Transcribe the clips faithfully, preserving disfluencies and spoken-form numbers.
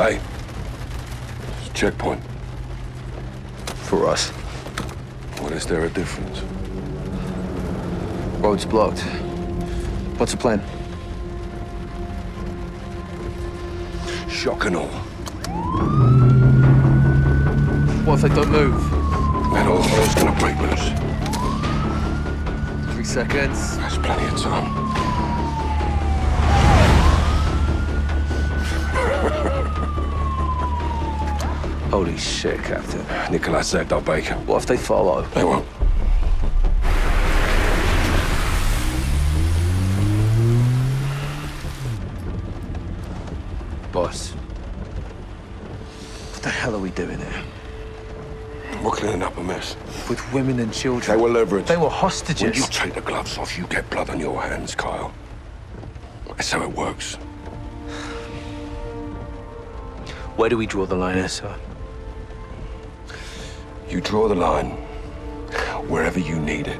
Hey. It's a checkpoint. For us. What is there a difference? Road's blocked. What's the plan? Shock and all. What if they don't move? Then all hell's gonna break loose. Three seconds. That's plenty of time. Holy shit, Captain. Nicolas said they'll bake. What if they follow? They won't. Boss. What the hell are we doing here? We're cleaning up a mess. With women and children. They were leveraged. They were hostages. When you take the gloves off, you get blood on your hands, Kyle. That's how it works. Where do we draw the line, sir? You draw the line wherever you need it,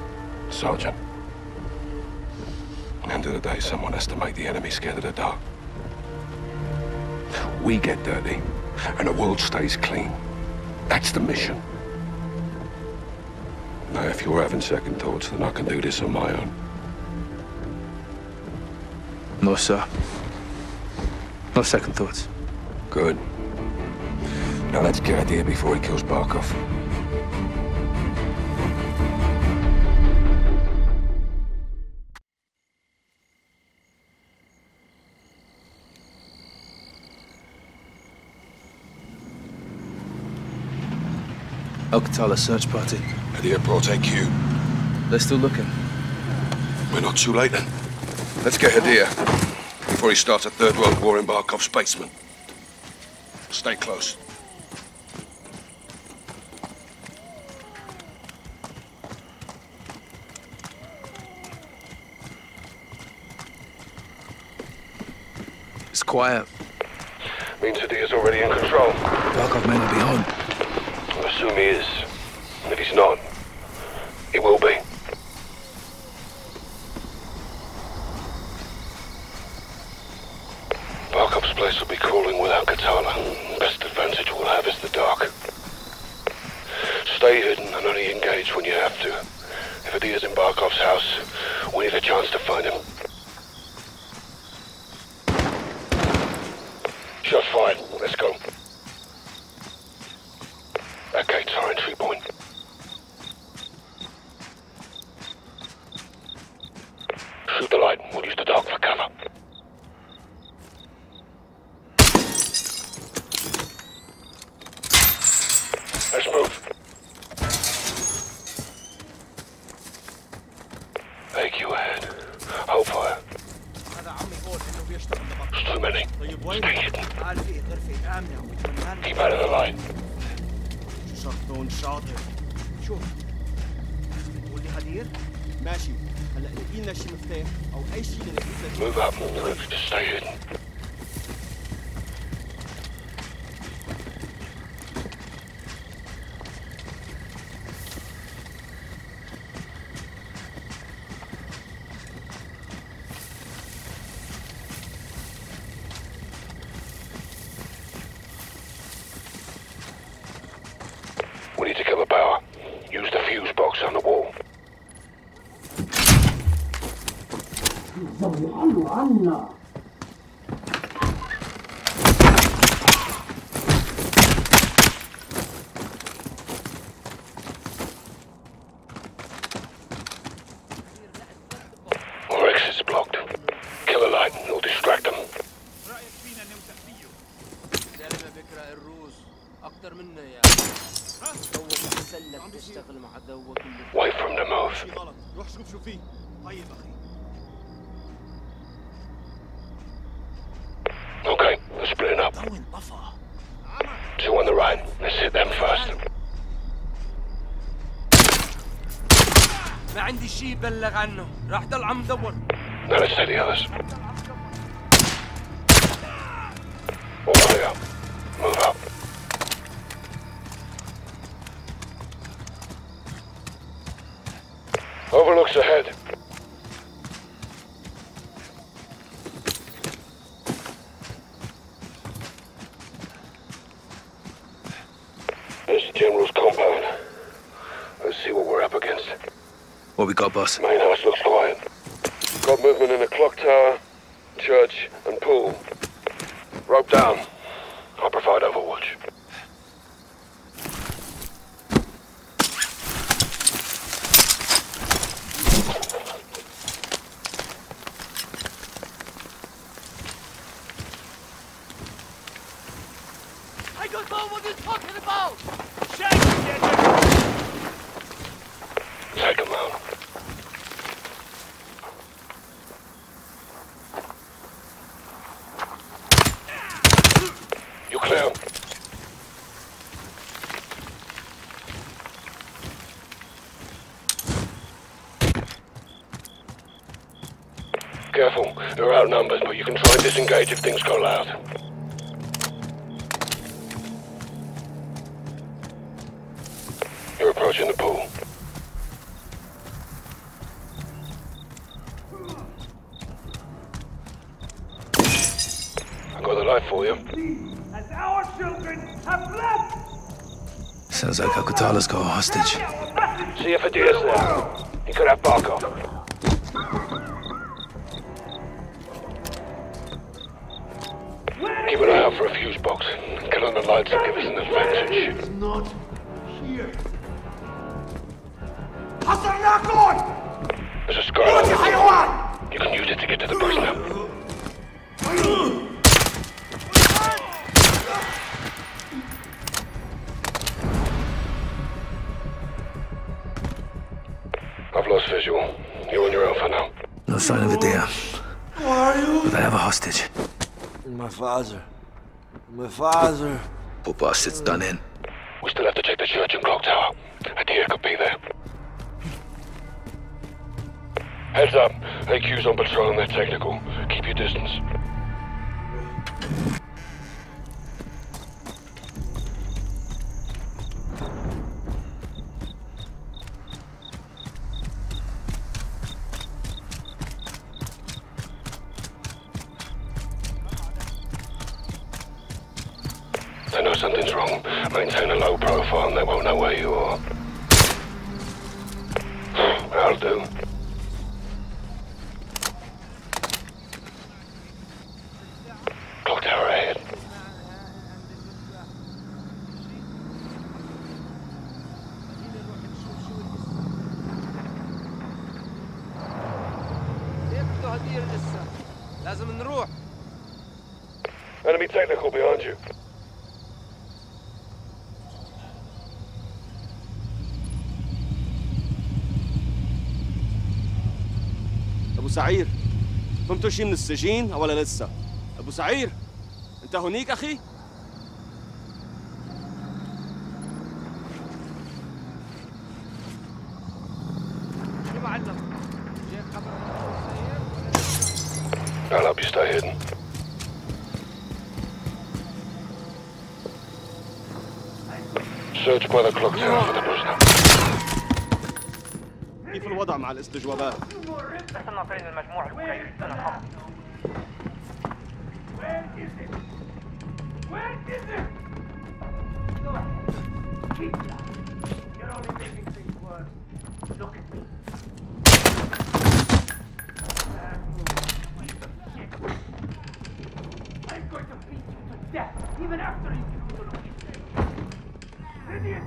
Sergeant. At the end of the day, someone has to make the enemy scared of the dark. We get dirty, and the world stays clean. That's the mission. Now, if you're having second thoughts, then I can do this on my own. No, sir. No second thoughts. Good. Now let's get out of here before he kills Barkov. Hakutala search party. At the airport, A Q. They're still looking. We're not too late then. Let's get Hadir before he starts a third world war in Barkov's basement. Stay close. It's quiet. Means Hadir is already in control. Barkov may not be home. I assume he is. And if he's not, he will be. Barkov's place will be crawling with Hakutala. Best advantage we'll have is the dark. Stay hidden and only engage when you have to. If Hadir's in Barkov's house, we need a chance to find him. Shot fired. Let's go. That gate's our entry point. Shoot the light. We'll use the dark for cover. Let's move. A Q ahead. Hold fire. It's too many. Stay hidden. Keep out of the light. Move up. Just stay hidden. Away from the mouth. Okay, let's split it up. Two on the right. Let's hit them first. Now let's hit the others. All clear. Move up. Overlooks ahead. we got, boss? Main house looks quiet. Got movement in the clock tower, church, and pool. Rope down. I'll provide overwatch. I don't know what you're talking about! Shake him out. You're clear. Careful, they're outnumbered, but you can try and disengage if things go loud. In the pool. I got the life for you. As our children have left. Sounds like Hakutala's got a hostage. See if Hadir is there. He could have Barkov. Keep an eye out for a fuse box. Kill on the lights and give us an advantage. It's not here. There's a scar. You can use it to get to the base now. I've lost visual. You're on your own for now. No sign of a deer. Who are you? But I have a hostage. My father. My father. Poor bastard's done in. We still have to check the church and clock tower. A deer could be there. Heads up. A Q's on patrol and they're technical. Keep your distance. They know something's wrong. Maintain a low profile and they won't know where you are. I'll do. Enemy technical behind you. أبو سعير، فهمتوا شي من السجين ولا لسه؟ أبو سعير، أنت هنيك أخي؟ I'll help you stay hidden. Search by the clock tower for the prisoner. كيف الوضع مع الاستجوابات؟ وصلنا فين المجموع الأولى؟ أنا الحمد. Where is it? Where is it? Keep that. You're only making things worse. Look at me. I'm going to beat you to death, even after you do the wrong thing. Idiot!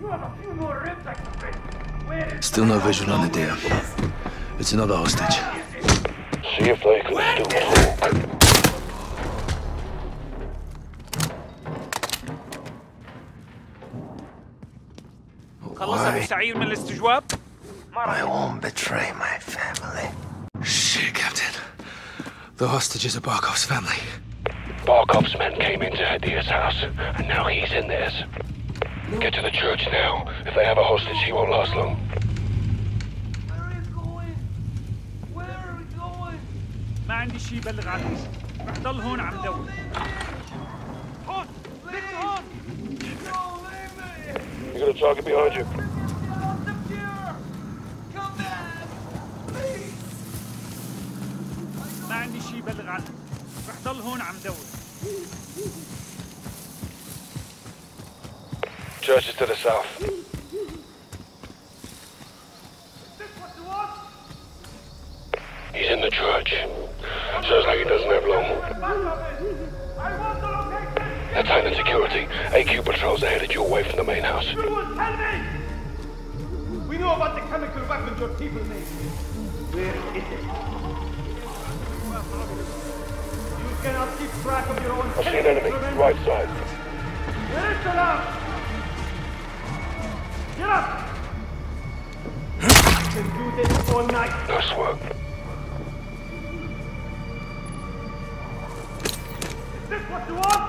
You have a few more ribs I can break. Where is Still no visual on the deer. It's another hostage. See if they can do it. Why? I won't betray my family. Shit, Captain. The hostages are Barkov's family. Barkov's men came into Hadir's house, and now he's in theirs. Get to the church now. If they have a hostage, he won't last long. Where are we going? Where are we going? ما عندي شي يبلغ عنه. رح ضل هون عم دور. هون! هون! You got a target behind you. Come back! Please! ما عندي شي يبلغ عنه. رح ضل هون عم دور. Church is to the south. the church. Sounds like he doesn't have long. That's Highland Security. A Q patrols are headed your way from the main house. You will tell me! We know about the chemical weapons your people made. Where is it? You cannot keep track of your own... I see an enemy. Right side. Where is the lamp? Get up! You can do this all night. Nice work. Is this what you want?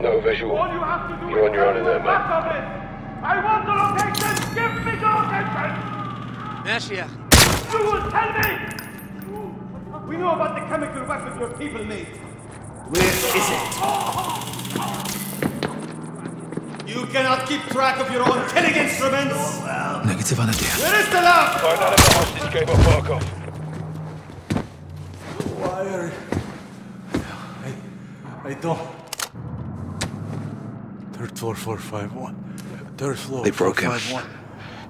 No visual. All you have to do You're is on your own in there, man. I want the location! Give me the location! Mercier. You will tell me! We know about the chemical weapons your people made. Where is it? You cannot keep track of your own killing instruments! Negative on a deal. Where is the lab? Find out if the hostage gave up Barkov. Why I... I don't... Third floor, four, five, one. Third floor, They broke four, him. Five, one.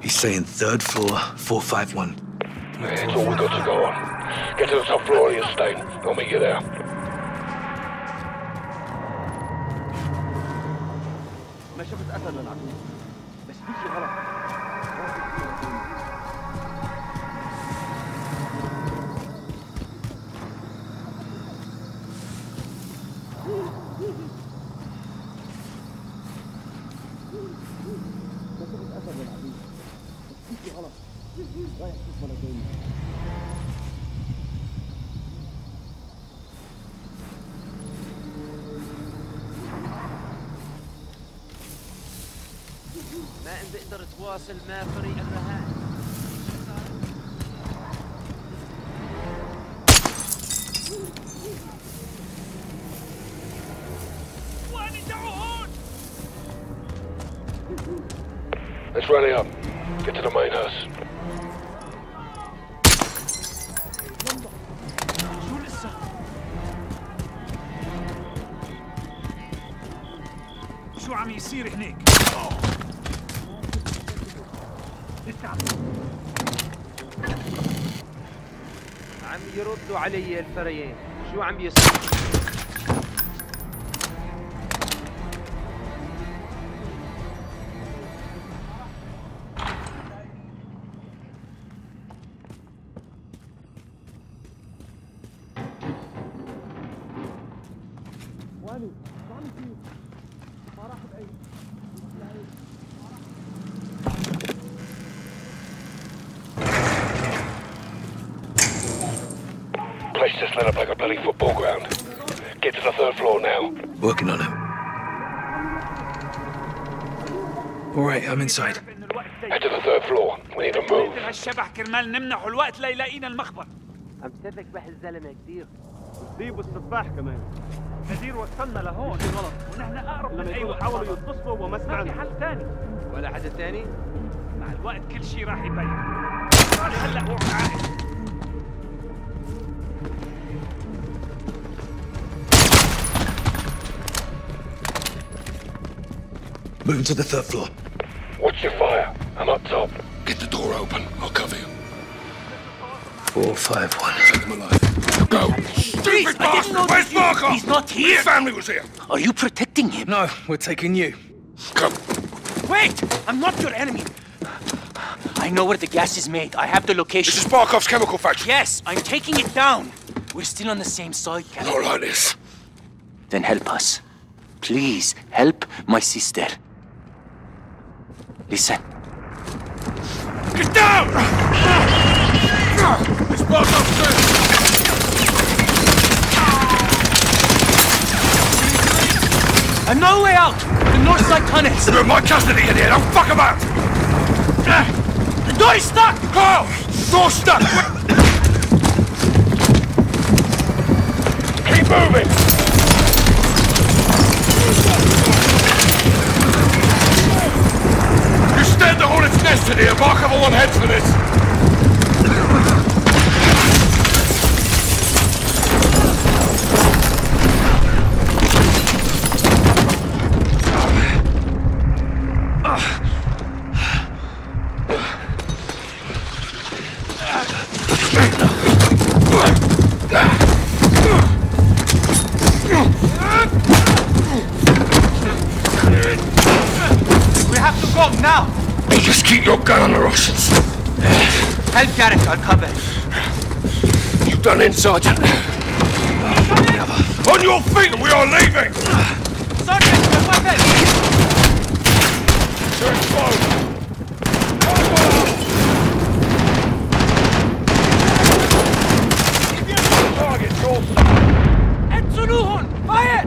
He's saying third floor, four, five, one. That's yeah, all we got to go on. Get to the top floor of your Stein. I'll meet you there. Let's rally up. Get to the main house. شو عم يصير هناك؟ عم يردوا علي الفريين، شو عم يصير؟ Working on it. All right, I'm inside. Head to the third floor. We need to move. هالشبح كرمال نمنحه الوقت ليلاقينا المخبر. عم تسلك بح الزلمة كثير. وتذيب السفاح كمان. هدير وصلنا لهون غلط ونحن أقرب من أي واحد. حاولوا يتصلوا وما سمعنا. ما في حل ثاني. ولا حدا ثاني؟ مع الوقت كل شيء راح يبين. هلا هو عاقل. Moving to the third floor. Watch your fire. I'm up top. Get the door open. I'll cover you. Four, five, one. Take him alive. Go. Stupid bastard! Where's Barkov? He's not here. His family was here. Are you protecting him? No, we're taking you. Come. Wait! I'm not your enemy. I know where the gas is made. I have the location. This is Barkov's chemical factory. Yes, I'm taking it down. We're still on the same side, Captain. Not like this. Then help us. Please, help my sister. Listen. Get down! This boat's upstairs! And no way out! The north side tunnels! They're in my custody in here! Don't fuck about! The door is stuck! Carl! The door's stuck! Keep moving! The hornet's nest in here. Barkov will want heads for this. uh. Uh. Uh. We have to go now. Hey, just keep your gun on the Russians. Help Garrett, I'll cover it. You done in, Sergeant. On your feet, we are leaving! Sergeant, the weapon! Turn forward! Target, Joel! Entzunuhun! Fire!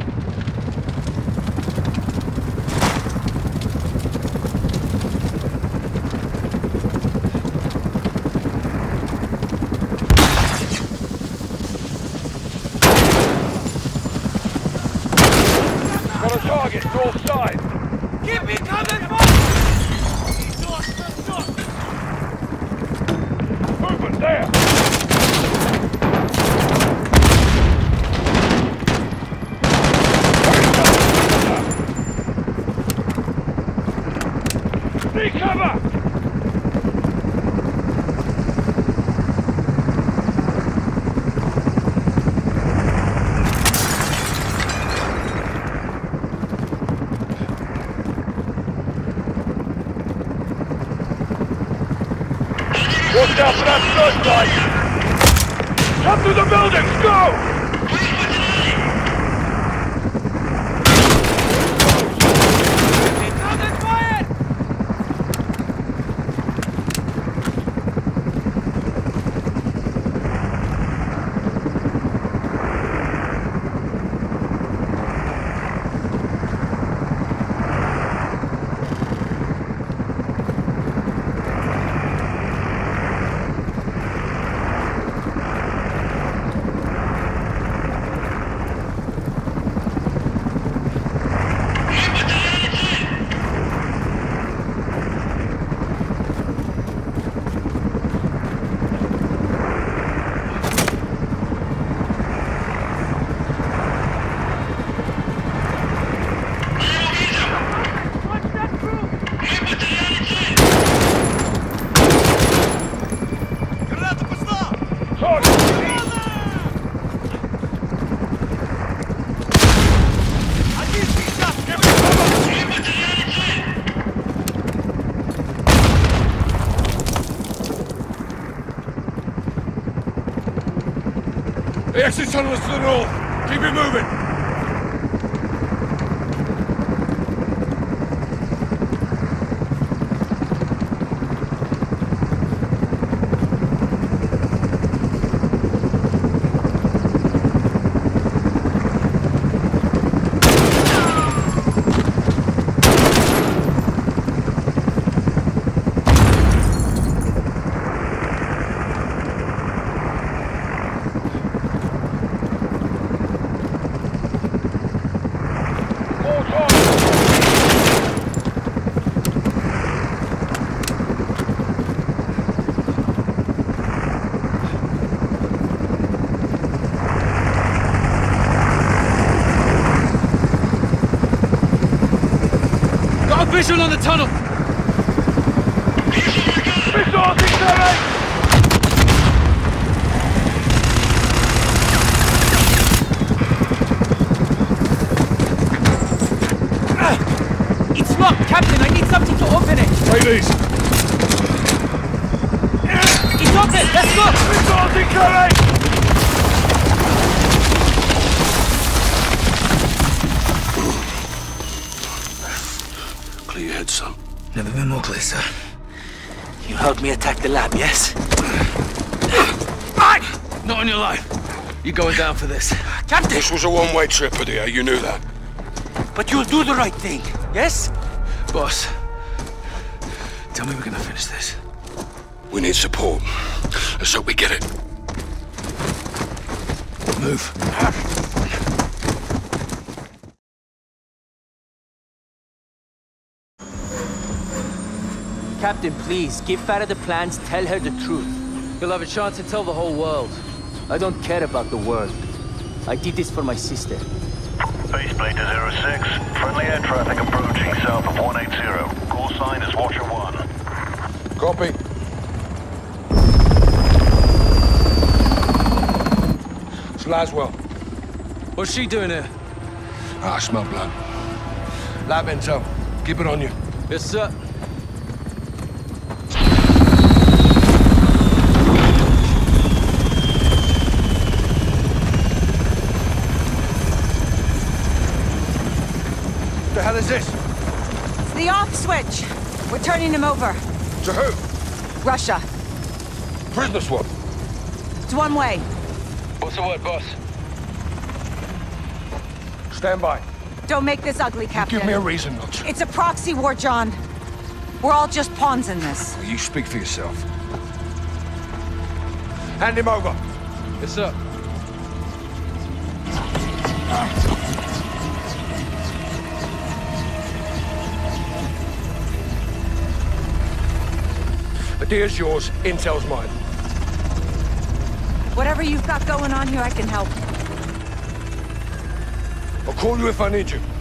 The exit tunnel is to the north. Keep it moving. Visual on the tunnel! It's locked, Captain! I need something to open it! Take these! It's open! Let's go! Visual declaration! Never been more clear, sir. You helped me attack the lab, yes? Not on your life. You're going down for this. Captain! This was a one-way trip, Padia. You knew that. But you'll do the right thing, yes? Boss, tell me we're gonna finish this. We need support. Let's hope we get it. Move. Captain, please, give Farah the plans, tell her the truth. You'll have a chance to tell the whole world. I don't care about the world. I did this for my sister. Base plate to zero six. Friendly air traffic approaching south of one eighty. Call sign is Watcher one. Copy. Laswell. What's she doing here? Ah, I smell blood. Lab intel. Keep it on you. Yes, sir. What the hell is this? It's the off switch. We're turning him over. To who? Russia. Prisoner swap? It's one way. What's the word, boss? Stand by. Don't make this ugly, Captain. You give me a reason, Notch. It's a proxy war, John. We're all just pawns in this. Well, you speak for yourself. Hand him over. Yes, sir. Idea's yours, intel's mine. Whatever you've got going on here, I can help. I'll call you if I need you.